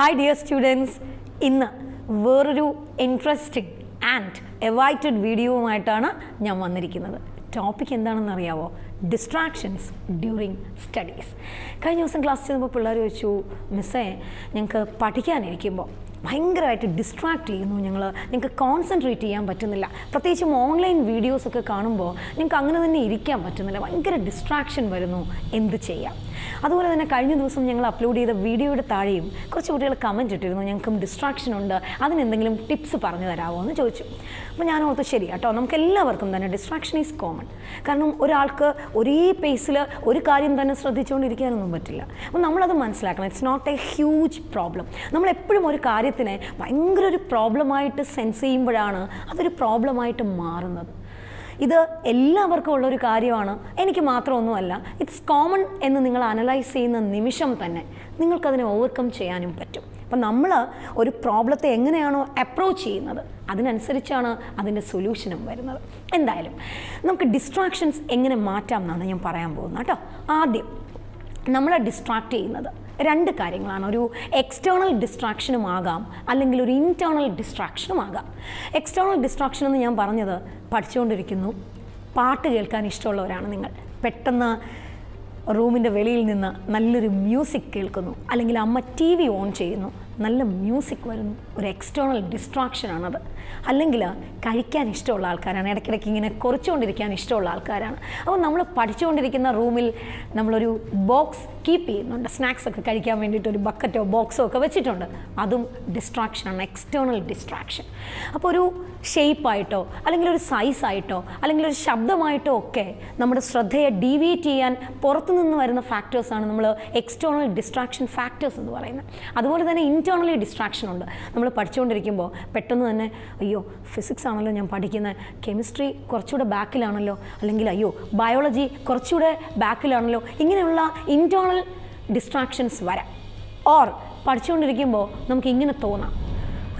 Hi dear students, ഇന്ന് വേറൊരു interesting and awaited വീഡിയോവുമായിട്ടാണ് ഞാൻ വന്നിരിക്കുന്നത്. ടോപ്പിക് എന്താണെന്ന് അറിയാവോ? Distractions during studies. കഴിഞ്ഞ ദിവസം ക്ലാസ് ചെയ്യുമ്പോൾ പിള്ളേർ ചോദിച്ചു, മിസ്സേ ഞങ്ങൾക്ക് പഠിക്കാനിരിക്കുമ്പോൾ ഭയങ്കരമായിട്ട് ഡിസ്ട്രാക്റ്റ് ചെയ്യുന്നു, നിങ്ങൾക്ക് കോൺസെൻട്രേറ്റ് ചെയ്യാൻ പറ്റുന്നില്ല, പ്രത്യേകിച്ചും ഓൺലൈൻ വീഡിയോസൊക്കെ കാണുമ്പോൾ നിങ്ങൾക്ക് അങ്ങനെ തന്നെ ഇരിക്കാൻ പറ്റുന്നില്ല, ഭയങ്കര ഡിസ്ട്രാക്ഷൻ വരുന്നു, എന്ത് ചെയ്യാം? അതുപോലെ തന്നെ കഴിഞ്ഞ ദിവസം ഞങ്ങൾ അപ്ലോഡ് ചെയ്ത വീഡിയോയുടെ താഴെയും കുറച്ച് കുട്ടികൾ കമൻറ്റ് ഇട്ടിരുന്നു, ഞങ്ങൾക്കും ഡിസ്ട്രാക്ഷൻ ഉണ്ട്, അതിനെന്തെങ്കിലും ടിപ്സ് പറഞ്ഞു തരാമോ എന്ന് ചോദിച്ചു. അപ്പോൾ ഞാൻ ഓർത്ത് ശരി കേട്ടോ, നമുക്ക് എല്ലാവർക്കും തന്നെ ഡിസ്ട്രാക്ഷൻ ഈസ് കോമൺ. കാരണം ഒരാൾക്ക് ഒരേ പേസിൽ ഒരു കാര്യം തന്നെ ശ്രദ്ധിച്ചുകൊണ്ടിരിക്കാനൊന്നും പറ്റില്ല. അപ്പോൾ നമ്മളത് മനസ്സിലാക്കണം, it's not a huge problem. നമ്മളെപ്പോഴും ഒരു കാര്യം ഭയങ്കര ഒരു പ്രോബ്ലമായിട്ട് സെൻസ് ചെയ്യുമ്പോഴാണ് അതൊരു പ്രോബ്ലമായിട്ട് മാറുന്നത്. ഇത് എല്ലാവർക്കും ഉള്ളൊരു കാര്യമാണ്, എനിക്ക് മാത്രമൊന്നുമല്ല, ഇറ്റ്സ് കോമൺ എന്ന് നിങ്ങൾ അനലൈസ് ചെയ്യുന്ന നിമിഷം തന്നെ നിങ്ങൾക്കതിനെ ഓവർകം ചെയ്യാനും പറ്റും. അപ്പം നമ്മൾ ഒരു പ്രോബ്ലത്തെ എങ്ങനെയാണോ അപ്രോച്ച് ചെയ്യുന്നത് അതിനനുസരിച്ചാണ് അതിൻ്റെ സൊല്യൂഷനും വരുന്നത്. എന്തായാലും നമുക്ക് ഡിസ്ട്രാക്ഷൻസ് എങ്ങനെ മാറ്റാം എന്നാണ് ഞാൻ പറയാൻ പോകുന്നത് കേട്ടോ. ആദ്യം നമ്മളെ ഡിസ്ട്രാക്റ്റ് ചെയ്യുന്നത് രണ്ട് കാര്യങ്ങളാണ്. ഒരു എക്സ്റ്റേണൽ ഡിസ്ട്രാക്ഷനുമാകാം, അല്ലെങ്കിൽ ഒരു ഇൻറ്റേർണൽ ഡിസ്ട്രാക്ഷനുമാകാം. എക്സ്റ്റേണൽ ഡിസ്ട്രാക്ഷൻ എന്ന് ഞാൻ പറഞ്ഞത്, പഠിച്ചുകൊണ്ടിരിക്കുന്നു, പാട്ട് കേൾക്കാൻ ഇഷ്ടമുള്ളവരാണ് നിങ്ങൾ, പെട്ടെന്ന് റൂമിൻ്റെ വെളിയിൽ നിന്ന് നല്ലൊരു മ്യൂസിക് കേൾക്കുന്നു, അല്ലെങ്കിൽ അമ്മ ടി വി ഓൺ ചെയ്യുന്നു, നല്ല മ്യൂസിക് വരുന്നു, ഒരു എക്സ്റ്റേണൽ ഡിസ്ട്രാക്ഷനാണത്. അല്ലെങ്കിൽ കഴിക്കാൻ ഇഷ്ടമുള്ള ആൾക്കാരാണ്, ഇടയ്ക്കിടയ്ക്ക് ഇങ്ങനെ കുറച്ചുകൊണ്ടിരിക്കാൻ ഇഷ്ടമുള്ള ആൾക്കാരാണ്. അപ്പോൾ നമ്മൾ പഠിച്ചുകൊണ്ടിരിക്കുന്ന റൂമിൽ നമ്മളൊരു ബോക്സ് കീപ്പ് ചെയ്യുന്നുണ്ട്, സ്നാക്സൊക്കെ കഴിക്കാൻ വേണ്ടിയിട്ട് ഒരു ബക്കറ്റോ ബോക്സോ ഒക്കെ വെച്ചിട്ടുണ്ട്, അതും ഡിസ്ട്രാക്ഷനാണ്, എക്സ്റ്റേണൽ ഡിസ്ട്രാക്ഷൻ. അപ്പോൾ ഒരു ഷേപ്പായിട്ടോ, അല്ലെങ്കിൽ ഒരു സൈസായിട്ടോ, അല്ലെങ്കിൽ ഒരു ശബ്ദമായിട്ടോ ഒക്കെ നമ്മുടെ ശ്രദ്ധയെ ഡീവിയേറ്റ് ചെയ്യാൻ പുറത്തുനിന്ന് വരുന്ന ഫാക്ടേഴ്സാണ് നമ്മൾ എക്സ്റ്റേണൽ ഡിസ്ട്രാക്ഷൻ ഫാക്ടേഴ്സ് എന്ന് പറയുന്നത്. അതുപോലെ തന്നെ ഇൻറ്റേർണലി ഡിസ്ട്രാക്ഷൻ ഉണ്ട്. നമ്മൾ പഠിച്ചുകൊണ്ടിരിക്കുമ്പോൾ പെട്ടെന്ന് തന്നെ, അയ്യോ ഫിസിക്സ് ആണല്ലോ ഞാൻ പഠിക്കുന്നത്, കെമിസ്ട്രി കുറച്ചുകൂടെ ബാക്കിലാണല്ലോ, അല്ലെങ്കിൽ അയ്യോ ബയോളജി കുറച്ചുകൂടെ ബാക്കിലാണല്ലോ, ഇങ്ങനെയുള്ള ഇൻറ്റേർണൽ ഡിസ്ട്രാക്ഷൻസ് വരാം. ഓർ പഠിച്ചുകൊണ്ടിരിക്കുമ്പോൾ നമുക്ക് ഇങ്ങനെ തോന്നാം,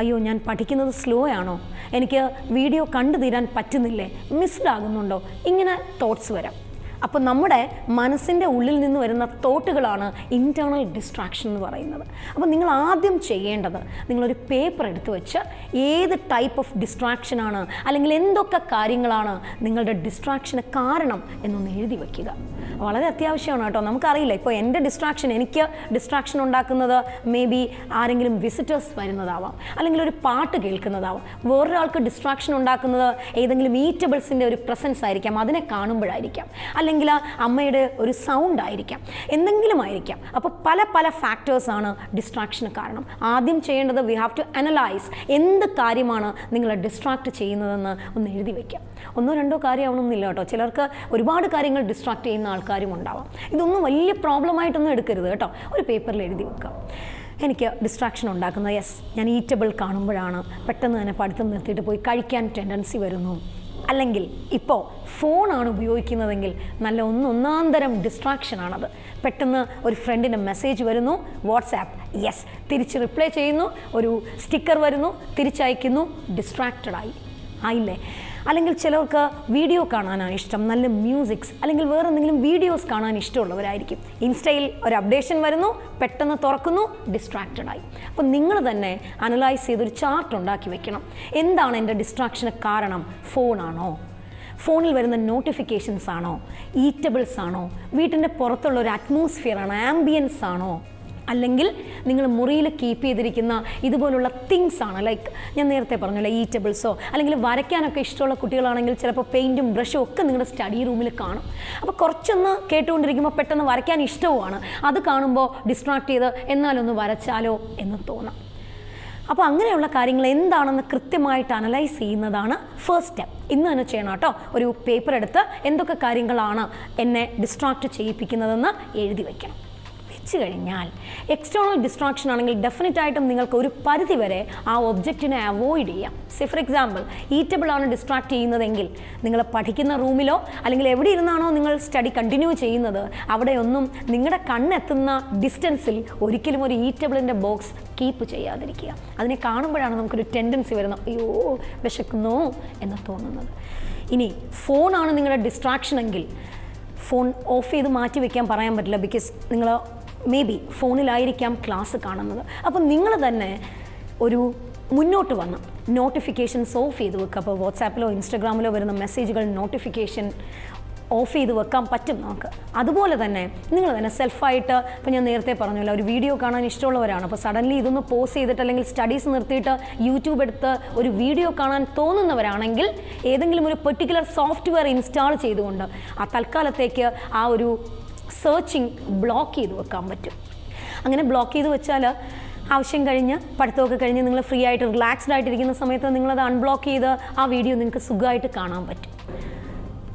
അയ്യോ ഞാൻ പഠിക്കുന്നത് സ്ലോ ആണോ, എനിക്ക് വീഡിയോ കണ്ടു തീരാൻ പറ്റുന്നില്ലേ, മിസ്ഡാകുന്നുണ്ടോ, ഇങ്ങനെ തോട്ട്സ് വരാം. അപ്പോൾ നമ്മുടെ മനസ്സിൻ്റെ ഉള്ളിൽ നിന്ന് വരുന്ന തോട്ടുകളാണ് ഇൻറ്റേർണൽ ഡിസ്ട്രാക്ഷൻ എന്ന് പറയുന്നത്. അപ്പോൾ നിങ്ങൾ ആദ്യം ചെയ്യേണ്ടത്, നിങ്ങളൊരു പേപ്പർ എടുത്ത് വെച്ച് ഏത് ടൈപ്പ് ഓഫ് ഡിസ്ട്രാക്ഷനാണ്, അല്ലെങ്കിൽ എന്തൊക്കെ കാര്യങ്ങളാണ് നിങ്ങളുടെ ഡിസ്ട്രാക്ഷന് കാരണം എന്നൊന്ന് എഴുതി വയ്ക്കുക. വളരെ അത്യാവശ്യമാണ് കേട്ടോ. നമുക്കറിയില്ല, ഇപ്പോൾ എൻ്റെ ഡിസ്ട്രാക്ഷൻ, എനിക്ക് ഡിസ്ട്രാക്ഷൻ ഉണ്ടാക്കുന്നത് മേ ബി ആരെങ്കിലും വിസിറ്റേഴ്സ് വരുന്നതാവാം, അല്ലെങ്കിൽ ഒരു പാട്ട് കേൾക്കുന്നതാവാം. വേറൊരാൾക്ക് ഡിസ്ട്രാക്ഷൻ ഉണ്ടാക്കുന്നത് ഏതെങ്കിലും ഈറ്റബിൾസിൻ്റെ ഒരു പ്രസൻസ് ആയിരിക്കാം, അതിനെ കാണുമ്പോഴായിരിക്കാം, അല്ലെങ്കിൽ അമ്മയുടെ ഒരു സൗണ്ട് ആയിരിക്കാം, എന്തെങ്കിലും ആയിരിക്കാം. അപ്പോൾ പല പല ഫാക്ടേഴ്സാണ് ഡിസ്ട്രാക്ഷന് കാരണം. ആദ്യം ചെയ്യേണ്ടത്, വി ഹാവ് ടു അനലൈസ് എന്ത് കാര്യമാണ് നിങ്ങളെ ഡിസ്ട്രാക്റ്റ് ചെയ്യുന്നതെന്ന് ഒന്ന് എഴുതി വയ്ക്കാം. ഒന്നോ രണ്ടോ കാര്യമാവണമെന്നില്ല കേട്ടോ, ചിലർക്ക് ഒരുപാട് കാര്യങ്ങൾ ഡിസ്ട്രാക്ട് ചെയ്യുന്ന ആൾക്കാരും ഉണ്ടാവാം. ഇതൊന്നും വലിയ പ്രോബ്ലമായിട്ടൊന്നും എടുക്കരുത് കേട്ടോ. ഒരു പേപ്പറിൽ എഴുതി വെക്കാം, എനിക്ക് ഡിസ്ട്രാക്ഷൻ ഉണ്ടാക്കുന്നത്, യെസ് ഞാൻ ഈറ്റബിൾ കാണുമ്പോഴാണ്, പെട്ടെന്ന് തന്നെ പഠിത്തം നിർത്തിയിട്ട് പോയി കഴിക്കാൻ ടെൻഡൻസി വരുന്നു, അല്ലെങ്കിൽ ഇപ്പോൾ ഫോണാണ് ഉപയോഗിക്കുന്നതെങ്കിൽ നല്ല ഒന്നൊന്നാന്തരം ഡിസ്ട്രാക്ഷനാണത്. പെട്ടെന്ന് ഒരു ഫ്രണ്ടിൻ്റെ മെസ്സേജ് വരുന്നു, വാട്സാപ്പ്, യെസ് തിരിച്ച് റിപ്ലൈ ചെയ്യുന്നു, ഒരു സ്റ്റിക്കർ വരുന്നു, തിരിച്ചയക്കുന്നു, ഡിസ്ട്രാക്റ്റഡായി ആയില്ലേ. അല്ലെങ്കിൽ ചിലർക്ക് വീഡിയോ കാണാനാണ് ഇഷ്ടം, നല്ല മ്യൂസിക്സ്, അല്ലെങ്കിൽ വേറെ എന്തെങ്കിലും വീഡിയോസ് കാണാൻ ഇഷ്ടമുള്ളവരായിരിക്കും, ഇൻസ്റ്റയിൽ ഒരു അപ്ഡേഷൻ വരുന്നു, പെട്ടെന്ന് തുറക്കുന്നു, ഡിസ്ട്രാക്റ്റഡായി. അപ്പോൾ നിങ്ങൾ തന്നെ അനലൈസ് ചെയ്തൊരു ചാർട്ട് ഉണ്ടാക്കി വെക്കണം, എന്താണ് എൻ്റെ ഡിസ്ട്രാക്ഷന് കാരണം? ഫോണാണോ, ഫോണിൽ വരുന്ന നോട്ടിഫിക്കേഷൻസ് ആണോ, ഈറ്റബിൾസ് ആണോ, വീട്ടിൻ്റെ പുറത്തുള്ള ഒരു അറ്റ്മോസ്ഫിയർ ആണോ, ആംബിയൻസ് ആണോ, അല്ലെങ്കിൽ നിങ്ങൾ മുറിയിൽ കീപ്പ് ചെയ്തിരിക്കുന്ന ഇതുപോലുള്ള തിങ്സ് ആണ്, ലൈക്ക് ഞാൻ നേരത്തെ പറഞ്ഞല്ലോ ഈറ്റബിൾസോ, അല്ലെങ്കിൽ വരയ്ക്കാനൊക്കെ ഇഷ്ടമുള്ള കുട്ടികളാണെങ്കിൽ ചിലപ്പോൾ പെയിൻറ്റും ബ്രഷും ഒക്കെ നിങ്ങളുടെ സ്റ്റഡി റൂമിൽ കാണും. അപ്പോൾ കുറച്ചൊന്ന് കേട്ടുകൊണ്ടിരിക്കുമ്പോൾ പെട്ടെന്ന് വരയ്ക്കാൻ ഇഷ്ടവുമാണ്, അത് കാണുമ്പോൾ ഡിസ്ട്രാക്ട് ചെയ്ത് എന്നാലൊന്ന് വരച്ചാലോ എന്ന് തോന്നാം. അപ്പോൾ അങ്ങനെയുള്ള കാര്യങ്ങൾ എന്താണെന്ന് കൃത്യമായിട്ട് അനലൈസ് ചെയ്യുന്നതാണ് ഫസ്റ്റ് സ്റ്റെപ്പ്. ഇന്ന് തന്നെ ചെയ്യണം കേട്ടോ. ഒരു പേപ്പർ എടുത്ത് എന്തൊക്കെ കാര്യങ്ങളാണ് എന്നെ ഡിസ്ട്രാക്റ്റ് ചെയ്യിപ്പിക്കുന്നതെന്ന് എഴുതി വയ്ക്കണം. കഴിഞ്ഞാൽ എക്സ്റ്റേണൽ ഡിസ്ട്രാക്ഷൻ ആണെങ്കിൽ ഡെഫിനറ്റായിട്ടും നിങ്ങൾക്ക് ഒരു പരിധിവരെ ആ ഒബ്ജക്റ്റിനെ അവോയ്ഡ് ചെയ്യാം. സെ ഫോർ എക്സാമ്പിൾ, ഈറ്റബിൾ ആണ് ഡിസ്ട്രാക്ട് ചെയ്യുന്നതെങ്കിൽ നിങ്ങൾ പഠിക്കുന്ന റൂമിലോ അല്ലെങ്കിൽ എവിടെ ഇരുന്നാണോ നിങ്ങൾ സ്റ്റഡി കണ്ടിന്യൂ ചെയ്യുന്നത് അവിടെയൊന്നും നിങ്ങളുടെ കണ്ണെത്തുന്ന ഡിസ്റ്റൻസിൽ ഒരിക്കലും ഒരു ഈറ്റബിളിൻ്റെ ബോക്സ് കീപ്പ് ചെയ്യാതിരിക്കുക. അതിനെ കാണുമ്പോഴാണ് നമുക്കൊരു ടെൻഡൻസി വരുന്നത്, അയ്യോ വിശക്കുന്നോ എന്ന് തോന്നുന്നത്. ഇനി ഫോണാണ് നിങ്ങളുടെ ഡിസ്ട്രാക്ഷൻ എങ്കിൽ ഫോൺ ഓഫ് ചെയ്ത് മാറ്റി വയ്ക്കാൻ പറയാൻ പറ്റില്ല, ബിക്കോസ് നിങ്ങൾ maybe phone class Munnotu vannu notifications off cheyidu vekkappa WhatsApp lo Instagram lo varuna message notification off cheyidu vekkan pattum nokku adupole thanne ningal thanne self aayittu appo njan nerthe paranjalla oru video kaanan ishtamullavarana appo suddenly idonnu pause cheyidittu allengil studies nirthiittu YouTube eduthu oru video kaanan thonunnavarangil edengilum oru particular software install cheyidukondu aa thalkalathekku aa oru searching block cheyidu vekkan pattum angane block cheyidu vechala Output transcript Out Shangarinya, Patoka Karin, free eye, relaxed diet in the Sametha, unblock either, our video Ninka Sugai to Kanambet.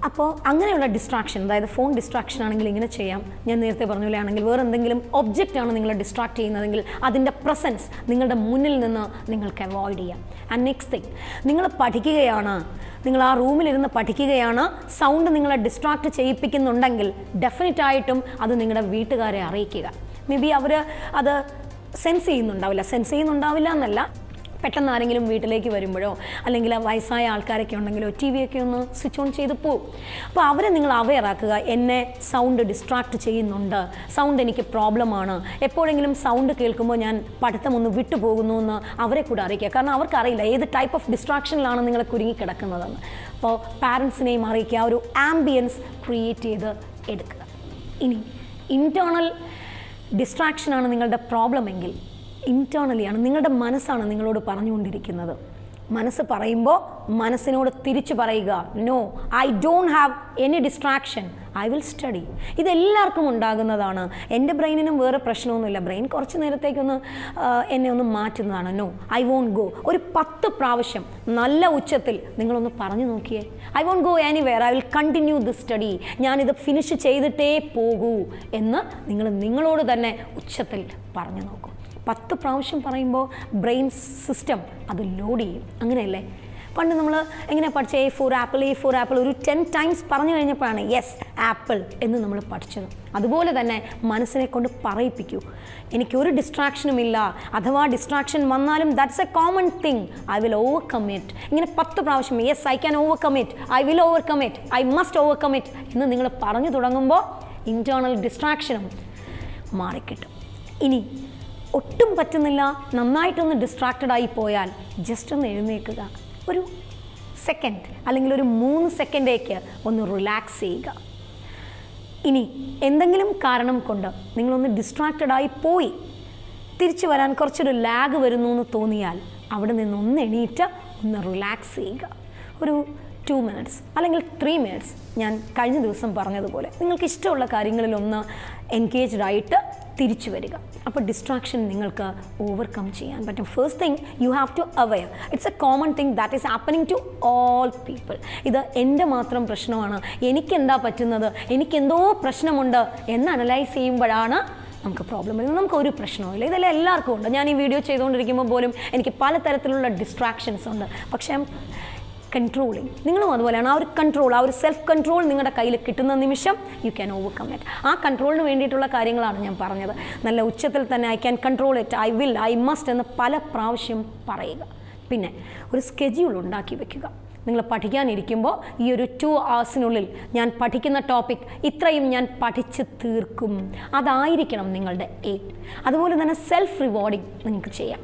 Upon Angana distraction, the phone distraction and Linga Chayam, Yanir Bernula and Gilver and Ningle object on Ningle distracting the Ningle presence, Ningle the Munil Ningle avoid. And next thing, Ningle Patikayana, Ningle room in the Patikayana, sound Ningle distracted Chay pick in Nundangle, definite item, other Ningle Vita Rekida. Maybe our other sensei nundavilla പെട്ടെന്ന് ആരെങ്കിലും വീട്ടിലേക്ക് വരുമ്പോഴോ അല്ലെങ്കിൽ വയസ്സായ ആൾക്കാരൊക്കെ ഉണ്ടെങ്കിലോ ടിവിയൊക്കെ ഒന്ന് switch on ചെയ്തു പോകും. അപ്പോൾ അവരെ നിങ്ങൾ അവെയർ ആക്കുക എന്നെ സൗണ്ട് ഡിസ്ട്രാക്ട് ചെയ്യുന്നുണ്ട്. സൗണ്ട് എനിക്ക് പ്രോബ്ലം ആണ്. എപ്പോഴെങ്കിലും സൗണ്ട് കേൾക്കുമ്പോൾ ഞാൻ പഠിത്തം ഒന്ന് വിട്ടു പോകുന്നു എന്ന് അവരെ കൂടി അറിയിക്കുക. കാരണം അവർക്ക് അറിയില്ല ഏത് ടൈപ്പ് ഓഫ് ഡിസ്ട്രാക്ഷനിലാണ് നിങ്ങൾ കുരുങ്ങി കിടക്കുന്നതെന്ന്. അപ്പോൾ പാരന്റ്സിനെ അറിയിക്കുക ഒരു ആംബിയൻസ് ക്രിയേറ്റ് ചെയ്തു എടുക്കുക. ഇനി ഇന്റേണൽ ഡിസ്ട്രാക്ഷൻ ആണ് നിങ്ങളുടെ പ്രോബ്ലം എങ്കിൽ Internally, and Ningle Manasana Ningaloda Paranundikinada. Manasa Paraimbo, Manasino Tirichu Paraiga. No, I don't have any distraction. I will study. This is Larkumundaganadana. End the brain in a word of pressure on the brain, Korchana taken any on the Martinana. No, I won't go. Or Patha Pravasham, Nalla Uchatil, Ningle on the Paranoki. I won't go anywhere. I will continue the study. Nani the finish chay the te pogu. Enna Ningaloda than Uchatil Paranoko. 10 പ്രാവശ്യം പറയുമ്പോൾ brain system അത് load ചെയ്യും അങ്ങനെയല്ലേ പണ്ട് നമ്മൾ എങ്ങനെ പഠിച്ച A4 apple ഒരു 10 ടൈംസ് പറഞ്ഞു കഴിഞ്ഞപ്പോഴാണ് യെസ് ആപ്പിൾ എന്ന് നമ്മൾ പഠിച്ചത് അതുപോലെ തന്നെ മനസ്സിനെ കൊണ്ട് പറയിപ്പിക്കൂ എനിക്ക് ഒരു ഡിസ്ട്രാക്ഷനും ഇല്ല അഥവാ ഡിസ്ട്രാക്ഷൻ വന്നാലും that's a common thing I will overcome it ഇങ്ങനെ 10 പ്രാവശ്യം yes I can overcome it I will overcome it I must overcome it എന്ന് നിങ്ങൾ പറഞ്ഞു തുടങ്ങുമ്പോൾ ഇന്റേണൽ ഡിസ്ട്രാക്ഷനും മാറിക്കിട്ടും ഇനി ഒട്ടും പറ്റുന്നില്ല നന്നായിട്ടൊന്ന് ഡിസ്ട്രാക്റ്റഡ് ആയി പോയാൽ ജസ്റ്റ് ഒന്ന് എഴുന്നേൽക്കുക ഒരു സെക്കൻഡ് അല്ലെങ്കിൽ ഒരു 3 സെക്കൻഡേക്ക് ഒന്ന് റിലാക്സ് ചെയ്യുക ഇനി എന്തെങ്കിലും കാരണം കൊണ്ട് നിങ്ങൾ ഒന്ന് ഡിസ്ട്രാക്റ്റഡ് ആയി പോയി തിരിച്ചു വരാൻ കുറച്ചൊരു ലാഗ് വരുന്നു എന്ന് തോന്നിയാൽ അവിടെ നിന്ന് ഒന്ന് എണീറ്റ് ഒന്ന് റിലാക്സ് ചെയ്യുക ഒരു 2 minutes അല്ലെങ്കിൽ 3 minutes ഞാൻ കഴിഞ്ഞ ദിവസം പറഞ്ഞതുപോലെ നിങ്ങൾക്ക് ഇഷ്ടമുള്ള കാര്യങ്ങളിൽ ഒന്ന് എൻഗേജ്ഡ് ആയിട്ട് തിരിച്ചു വരിക അപ്പോൾ ഡിസ്ട്രാക്ഷൻ നിങ്ങൾക്ക് ഓവർകം ചെയ്യാൻ പറ്റും first thing you have to aware it's a common thing that is happening to all people ഇത് എൻ്റെ മാത്രം പ്രശ്നമാണ് എനിക്ക് എന്താ പറ്റുന്നത് എനിക്ക് എന്തോ പ്രശ്നമുണ്ട് എന്ന് അനലൈസ് ചെയ്യുമ്പോഴാണ് നമുക്ക് പ്രോബ്ലം വരുന്നത് നമുക്ക് ഒരു പ്രശ്നവുമില്ല ഇതെല്ലാം എല്ലാവർക്കും ഉണ്ട് ഞാൻ ഈ വീഡിയോ ചെയ്തുകൊണ്ടിരിക്കുമ്പോൾ പോലും എനിക്ക് പല തരത്തിലുള്ള ഡിസ്ട്രാക്ഷൻസ് ഉണ്ട് പക്ഷേ Controlling. നിങ്ങളും അതുപോലെയാണ് ആ ഒരു കൺട്രോൾ ആ ഒരു സെൽഫ് കൺട്രോൾ നിങ്ങളുടെ കയ്യിൽ കിട്ടുന്ന നിമിഷം യു ക്യാൻ ഓവർകം ഇറ്റ് ആ കൺട്രോളിന് വേണ്ടിയിട്ടുള്ള കാര്യങ്ങളാണ് ഞാൻ പറഞ്ഞത് നല്ല ഉച്ചത്തിൽ തന്നെ I can control it I will I must എന്ന് പല പ്രാവശ്യം പറയുക പിന്നെ ഒരു സ്കെഡ്യൂൾ ഉണ്ടാക്കി വെക്കുക നിങ്ങൾ പഠിക്കാനിരിക്കുമ്പോൾ ഈ ഒരു 2 അവേഴ്സിനുള്ളിൽ ഞാൻ പഠിക്കുന്ന ടോപ്പിക് ഇത്രയും ഞാൻ പഠിച്ചു തീർക്കും അതായിരിക്കണം നിങ്ങളുടെ എയിം അതുപോലെ തന്നെ സെൽഫ് റിവാർഡിങ് നിങ്ങൾക്ക് ചെയ്യാം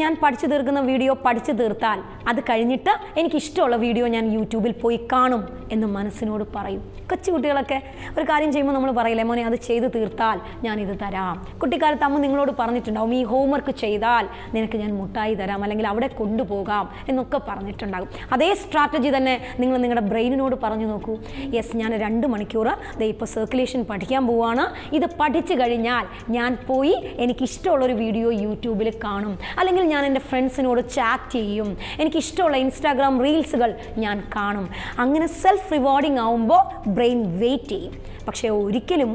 ഞാൻ പഠിച്ചു തീർക്കുന്ന വീഡിയോ പഠിച്ചു തീർത്താൽ അത് കഴിഞ്ഞിട്ട് എനിക്ക് ഇഷ്ടമുള്ള വീഡിയോ ഞാൻ യൂട്യൂബിൽ പോയി കാണും എന്ന് മനസ്സിനോട് പറയും കൊച്ചു കുട്ടികളൊക്കെ ഒരു കാര്യം ചെയ്യുമ്പോൾ നമ്മൾ പറയില്ലേ മോനെ അത് ചെയ്തു തീർത്താൽ ഞാൻ ഇത് തരാം കുട്ടിക്കാലത്ത് അമ്മ നിങ്ങളോട് പറഞ്ഞിട്ടുണ്ടാവും ഈ ഹോംവർക്ക് ചെയ്താൽ നിനക്ക് ഞാൻ മുട്ടായി തരാം അല്ലെങ്കിൽ അവിടെ കൊണ്ടുപോകാം എന്നൊക്കെ പറഞ്ഞിട്ടുണ്ടാകും അതേ സ്ട്രാറ്റജി തന്നെ നിങ്ങൾ നിങ്ങളുടെ ബ്രെയിനിനോട് പറഞ്ഞു നോക്കൂ യെസ് ഞാൻ 2 മണിക്കൂർ ദേ ഇപ്പോൾ സർക്കുലേഷൻ പഠിക്കാൻ പോവാണ് ഇത് പഠിച്ചു കഴിഞ്ഞാൽ ഞാൻ പോയി എനിക്ക് ഇഷ്ടമുള്ള ഒരു വീഡിയോ യൂട്യൂബിൽ കാണും അല്ലെങ്കിൽ ഞാൻ എൻ്റെ ഫ്രണ്ട്സിനോട് ചാറ്റ് ചെയ്യും എനിക്ക് ഇഷ്ടമുള്ള ഇൻസ്റ്റാഗ്രാം റീൽസുകൾ ഞാൻ കാണും അങ്ങനെ സെൽഫ് റിവാർഡിംഗ് ആവുമ്പോൾ ബ്രെയിൻ വെയിറ്റ് ചെയ്യും പക്ഷേ ഒരിക്കലും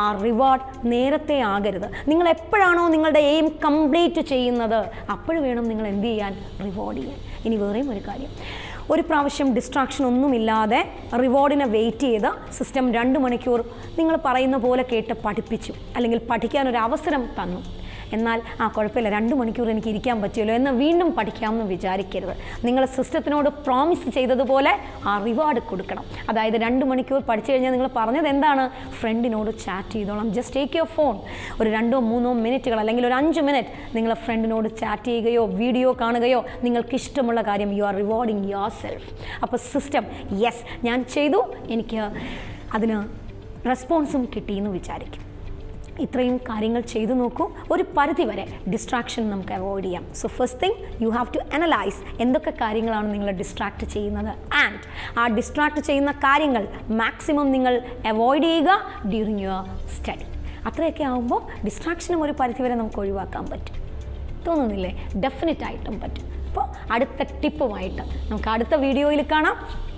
ആ റിവാർഡ് നേരത്തെ ആകരുത് നിങ്ങൾ എപ്പോഴാണോ നിങ്ങളുടെ എയിം കംപ്ലീറ്റ് ചെയ്യുന്നത് അപ്പോൾ വേണം നിങ്ങൾ എന്ത് ചെയ്യാൻ റിവാർഡ് ചെയ്യാൻ ഇനി വേറെയും ഒരു കാര്യം ഒരു പ്രാവശ്യം ഡിസ്ട്രാക്ഷൻ ഒന്നുമില്ലാതെ റിവാർഡിനെ വെയിറ്റ് ചെയ്ത് സിസ്റ്റം 2 മണിക്കൂർ നിങ്ങൾ പറയുന്ന പോലെ കേട്ട് പഠിപ്പിച്ചു അല്ലെങ്കിൽ പഠിക്കാൻ ഒരു അവസരം തന്നു എന്നാൽ ആ കുഴപ്പമില്ല 2 മണിക്കൂർ എനിക്ക് ഇരിക്കാൻ പറ്റുമല്ലോ എന്ന് വീണ്ടും പഠിക്കാമെന്ന് വിചാരിക്കരുത്. നിങ്ങൾ സിസ്റ്റത്തിനോട് പ്രോമിസ് ചെയ്തതുപോലെ ആ റിവാർഡ് കൊടുക്കണം. അതായത് 2 മണിക്കൂർ പഠിച്ചു കഴിഞ്ഞാൽ നിങ്ങൾ പറഞ്ഞത് എന്താണ്? ഫ്രണ്ടിനോട് ചാറ്റ് ചെയ്തോളാം. Just take your phone. ഒരു 2 or 3 മിനിറ്റുകൾ അല്ലെങ്കിൽ ഒരു 5 മിനിറ്റ് നിങ്ങൾ ഫ്രണ്ടിനോട് ചാറ്റ് ചെയ്യുകയോ വീഡിയോ കാണുകയോ നിങ്ങൾക്ക് ഇഷ്ടമുള്ള കാര്യം. You are rewarding yourself. അപ്പോൾ സിസ്റ്റം യെസ് ഞാൻ ചെയ്തു, എനിക്ക് അതിന് റെസ്പോൺസും കിട്ടിയെന്ന് വിചാരിക്കും. ഇത്രയും കാര്യങ്ങൾ ചെയ്തു നോക്കൂ. ഒരു പരിധിവരെ ഡിസ്ട്രാക്ഷൻ നമുക്ക് അവോയ്ഡ് ചെയ്യാം. So first thing you have to analyse എന്തൊക്കെ കാര്യങ്ങളാണ് നിങ്ങളെ ഡിസ്ട്രാക്റ്റ് ചെയ്യുന്നത്, ആൻഡ് ആ ഡിസ്ട്രാക്റ്റ് ചെയ്യുന്ന കാര്യങ്ങൾ മാക്സിമം നിങ്ങൾ അവോയ്ഡ് ചെയ്യുക ഡ്യൂറിങ് യുവർ സ്റ്റഡി. അത്രയൊക്കെ ആകുമ്പോൾ ഡിസ്ട്രാക്ഷനും ഒരു പരിധിവരെ നമുക്ക് ഒഴിവാക്കാൻ പറ്റും. തോന്നുന്നില്ലേ? ഡെഫിനറ്റായിട്ടും പറ്റും. അപ്പോൾ അടുത്ത ടിപ്പുമായിട്ട് നമുക്ക് അടുത്ത വീഡിയോയിൽ കാണാം.